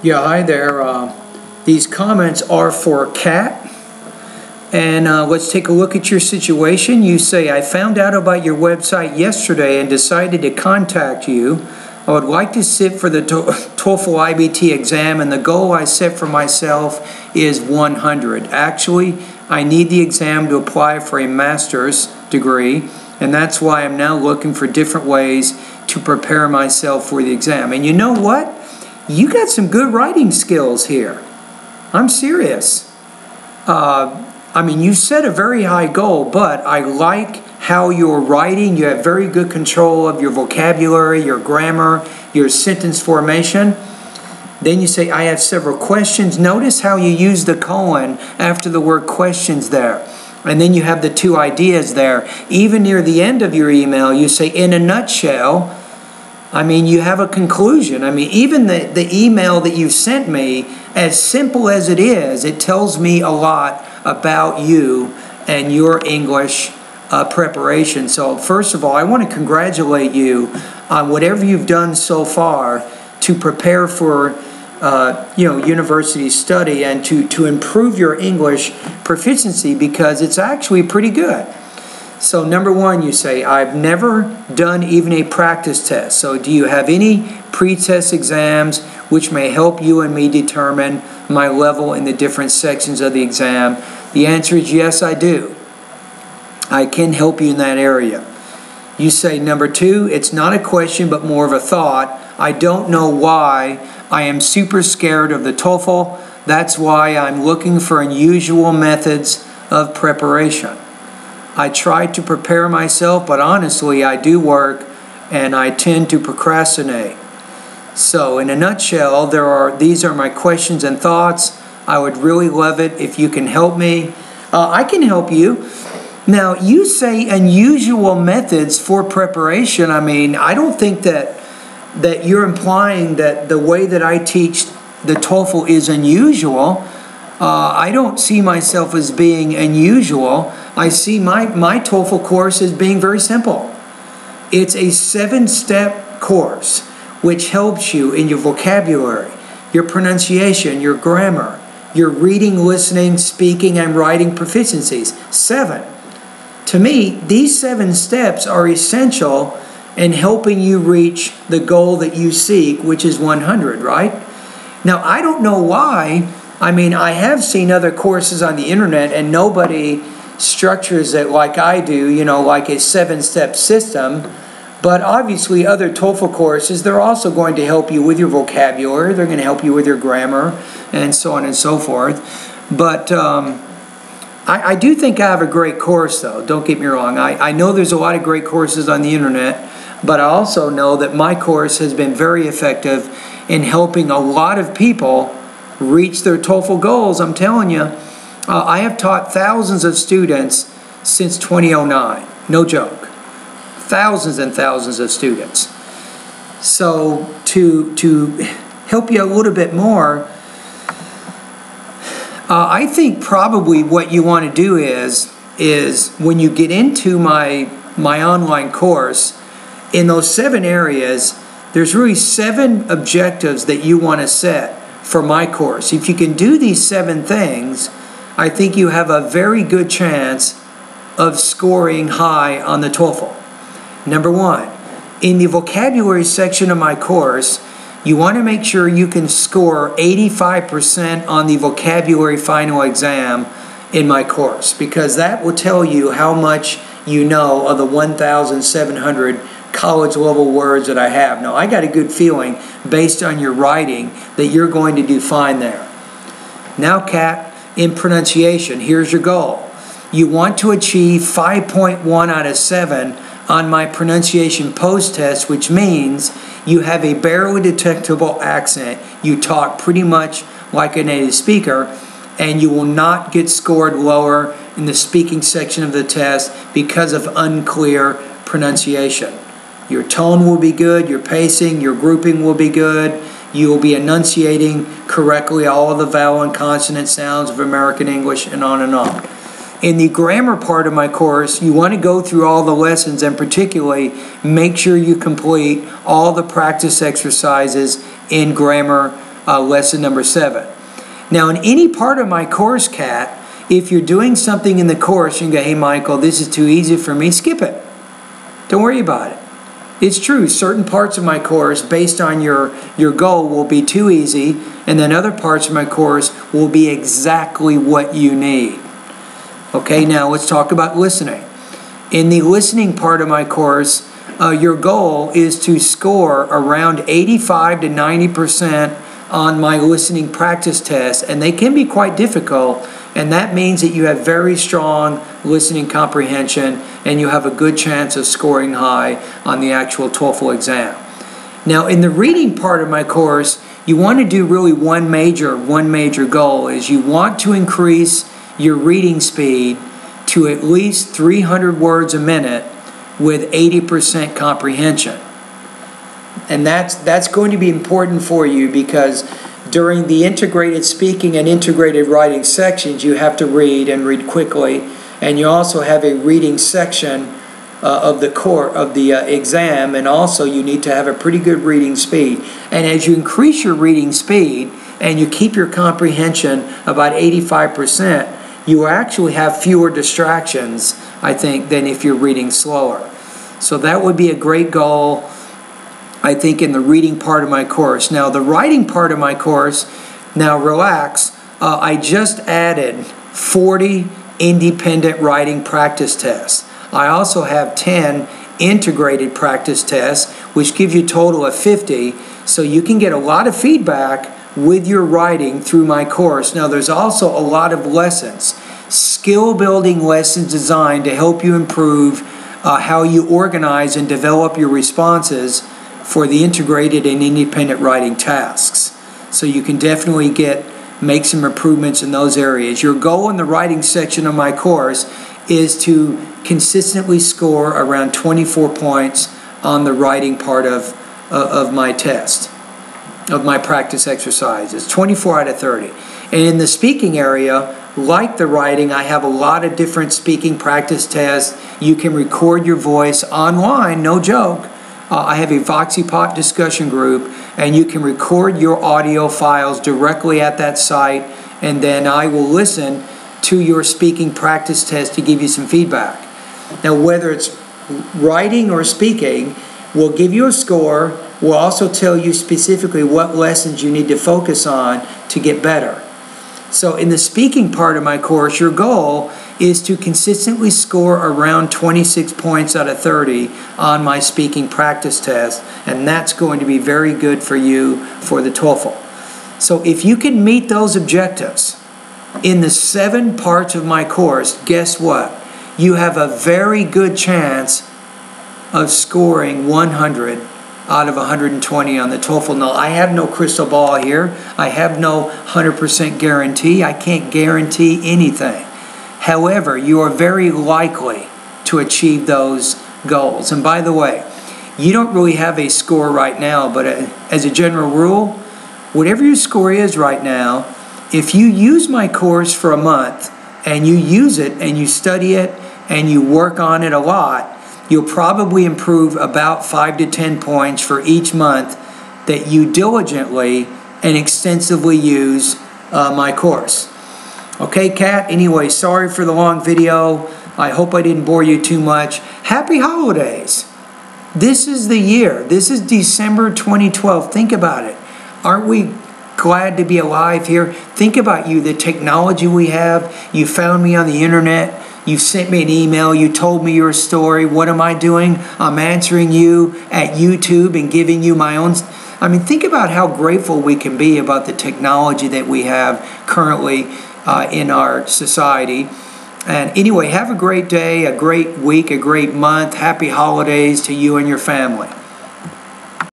Yeah, hi there. These comments are for Kat. And let's take a look at your situation. You say, I found out about your website yesterday and decided to contact you. I would like to sit for the TOEFL IBT exam, and the goal I set for myself is 100. Actually, I need the exam to apply for a master's degree, and that's why I'm now looking for different ways to prepare myself for the exam. And you know what? You got some good writing skills here. I'm serious. I mean, you set a very high goal, but I like how you're writing. You have very good control of your vocabulary, your grammar, your sentence formation. Then you say, I have several questions. Notice how you use the colon after the word questions there. And then you have the two ideas there. Even near the end of your email, you say, in a nutshell. I mean, you have a conclusion. I mean, even the email that you sent me, as simple as it is, it tells me a lot about you and your English preparation. So first of all, I want to congratulate you on whatever you've done so far to prepare for university study and to improve your English proficiency, because it's actually pretty good. So number one, you say, I've never done even a practice test. So do you have any pre-test exams which may help you and me determine my level in the different sections of the exam? The answer is yes, I do. I can help you in that area. You say, number two, it's not a question but more of a thought. I don't know why I am super scared of the TOEFL. That's why I'm looking for unusual methods of preparation. I try to prepare myself, but honestly, I do work and I tend to procrastinate. So in a nutshell, these are my questions and thoughts. I would really love it if you can help me. I can help you. Now, you say unusual methods for preparation. I mean, I don't think that you're implying that the way that I teach the TOEFL is unusual. I don't see myself as being unusual. I see my TOEFL course as being very simple. It's a 7-step course which helps you in your vocabulary, your pronunciation, your grammar, your reading, listening, speaking, and writing proficiencies. 7. To me, these 7 steps are essential in helping you reach the goal that you seek, which is 100, right? Now, I don't know why. I mean, I have seen other courses on the internet, and nobody structures it like I do, you know, like a 7-step system. But obviously, other TOEFL courses, they're also going to help you with your vocabulary. They're going to help you with your grammar, and so on and so forth. But I do think I have a great course, though. Don't get me wrong. I know there's a lot of great courses on the internet, but I also know that my course has been very effective in helping a lot of people reach their TOEFL goals. I'm telling you, I have taught thousands of students since 2009. No joke. Thousands and thousands of students. So to help you a little bit more, I think probably what you want to do is when you get into my online course, in those 7 areas, there's really 7 objectives that you want to set for my course. If you can do these 7 things, I think you have a very good chance of scoring high on the TOEFL. Number one, in the vocabulary section of my course, you want to make sure you can score 85% on the vocabulary final exam in my course, because that will tell you how much you know of the 1,700 college-level words that I have. Now, I got a good feeling based on your writing that you're going to do fine there. Now, Kat, in pronunciation, here's your goal. You want to achieve 5.1 out of 7 on my pronunciation post-test, which means you have a barely detectable accent. You talk pretty much like a native speaker, and you will not get scored lower in the speaking section of the test because of unclear pronunciation. Your tone will be good, your pacing, your grouping will be good, you will be enunciating correctly all of the vowel and consonant sounds of American English, and on and on. In the grammar part of my course, you want to go through all the lessons and particularly make sure you complete all the practice exercises in grammar lesson number 7. Now, in any part of my course, Kat, if you're doing something in the course, you can go, hey, Michael, this is too easy for me, skip it. Don't worry about it. It's true, certain parts of my course, based on your goal, will be too easy, and then other parts of my course will be exactly what you need. Okay, now let's talk about listening. In the listening part of my course, your goal is to score around 85% to 90% on my listening practice tests, and they can be quite difficult, and that means that you have very strong listening comprehension and you have a good chance of scoring high on the actual TOEFL exam. Now, in the reading part of my course, you want to do really one major goal is you want to increase your reading speed to at least 300 words a minute with 80% comprehension. And that's going to be important for you because during the integrated speaking and integrated writing sections, you have to read and read quickly, and you also have a reading section of the exam, and also you need to have a pretty good reading speed. And as you increase your reading speed and you keep your comprehension about 85%, you actually have fewer distractions, I think, than if you're reading slower. So that would be a great goal, I think, in the reading part of my course. Now, the writing part of my course, now relax, I just added 40 independent writing practice tests. I also have 10 integrated practice tests, which gives you a total of 50, so you can get a lot of feedback with your writing through my course. Now, there's also a lot of lessons, skill-building lessons designed to help you improve how you organize and develop your responses for the integrated and independent writing tasks. So you can definitely make some improvements in those areas. Your goal in the writing section of my course is to consistently score around 24 points on the writing part of my test, of my practice exercises, 24 out of 30. And in the speaking area, like the writing, I have a lot of different speaking practice tests. You can record your voice online, no joke. I have a Voxipop discussion group, and you can record your audio files directly at that site, and then I will listen to your speaking practice test to give you some feedback. Now, whether it's writing or speaking, we'll give you a score. We'll also tell you specifically what lessons you need to focus on to get better. So in the speaking part of my course, your goal is to consistently score around 26 points out of 30 on my speaking practice test, and that's going to be very good for you for the TOEFL. So if you can meet those objectives in the 7 parts of my course, guess what? You have a very good chance of scoring 100 out of 120 on the TOEFL. Now, I have no crystal ball here. I have no 100% guarantee. I can't guarantee anything. However, you are very likely to achieve those goals. And by the way, you don't really have a score right now, but as a general rule, whatever your score is right now, if you use my course for a month and you use it and you study it and you work on it a lot, you'll probably improve about 5 to 10 points for each month that you diligently and extensively use my course. Okay, Kat? Anyway, sorry for the long video. I hope I didn't bore you too much. Happy holidays. This is the year. This is December 2012. Think about it. Aren't we glad to be alive here? Think about you, the technology we have. You found me on the internet. You sent me an email. You told me your story. What am I doing? I'm answering you at YouTube and giving you my own. I mean, think about how grateful we can be about the technology that we have currently in our society. And anyway, have a great day, a great week, a great month. Happy holidays to you and your family.